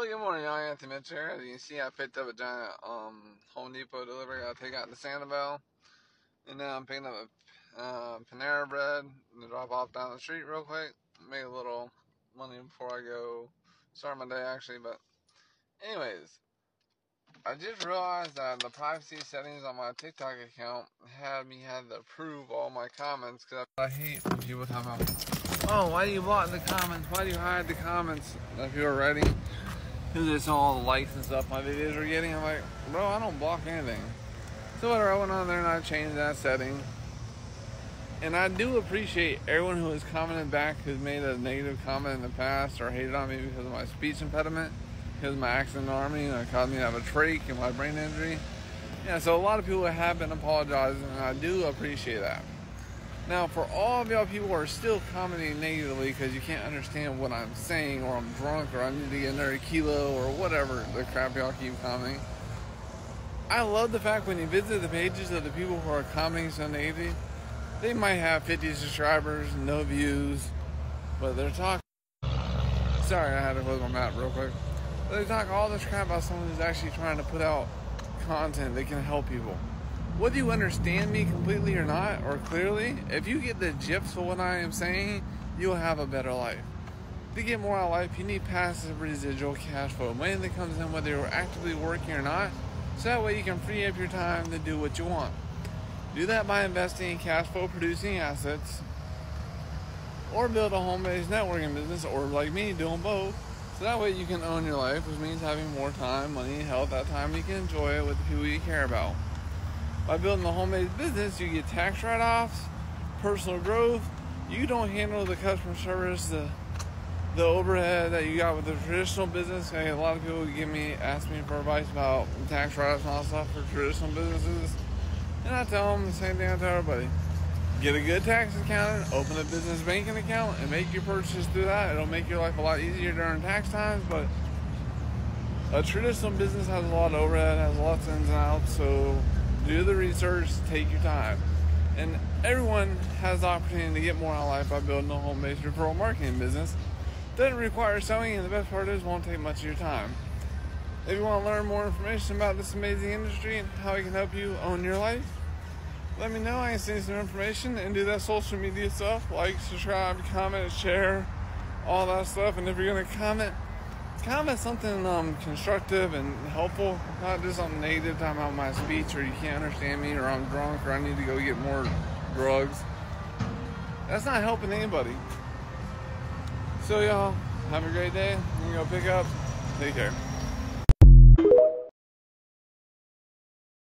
Well, good morning, y'all. Anthony Mitchell here. As you can see, I picked up a giant Home Depot delivery. I'll take out the Sanibel. And now I'm picking up a Panera Bread. I'm going to drop off down the street real quick. Make a little money before I go start my day, actually. But anyways, I just realized that the privacy settings on my TikTok account had me have to approve all my comments. Because I hate when people come up, oh, why do you block the comments? Why do you hide the comments? If you're ready. Because it's all the likes and stuff my videos are getting. I'm like, bro, I don't block anything. So whatever, I went on there and I changed that setting. And I do appreciate everyone who has commented back, who's made a negative comment in the past or hated on me because of my speech impediment, because of my accident in the Army, and it caused me to have a trach and my brain injury. Yeah, so a lot of people have been apologizing, and I do appreciate that. Now, for all of y'all people who are still commenting negatively because you can't understand what I'm saying, or I'm drunk, or I need to get another kilo, or whatever the crap y'all keep commenting, I love the fact when you visit the pages of the people who are commenting so negatively, they might have 50 subscribers, no views, but they're talking. Sorry, I had to close my map real quick. But they talk all this crap about someone who's actually trying to put out content that can help people. Whether you understand me completely or not, or clearly, if you get the gist of what I am saying, you'll have a better life. To get more out of life, you need passive residual cash flow, money that comes in whether you're actively working or not, so that way you can free up your time to do what you want. Do that by investing in cash flow producing assets, or build a home-based networking business, or like me, doing both. So that way you can own your life, which means having more time, money, and health. That time you can enjoy it with the people you care about. By building a homemade business, you get tax write-offs, personal growth. You don't handle the customer service, the overhead that you got with the traditional business. A lot of people ask me for advice about tax write-offs and all stuff for traditional businesses. And I tell them the same thing I tell everybody. Get a good tax accountant, open a business banking account, and make your purchases through that. It'll make your life a lot easier during tax times, but a traditional business has a lot of overhead, has lots of ins and outs, so do the research, take your time. And everyone has the opportunity to get more out of life by building a home-based referral marketing business. Doesn't require selling, and the best part is, won't take much of your time. If you want to learn more information about this amazing industry and how it can help you own your life, let me know. I can send you some information and do that social media stuff, like, subscribe, comment, share, all that stuff. And if you're going to comment something constructive and helpful, not just something negative talking about my speech, or you can't understand me, or I'm drunk, or I need to go get more drugs. That's not helping anybody. So y'all, have a great day. You can go pick up. Take care.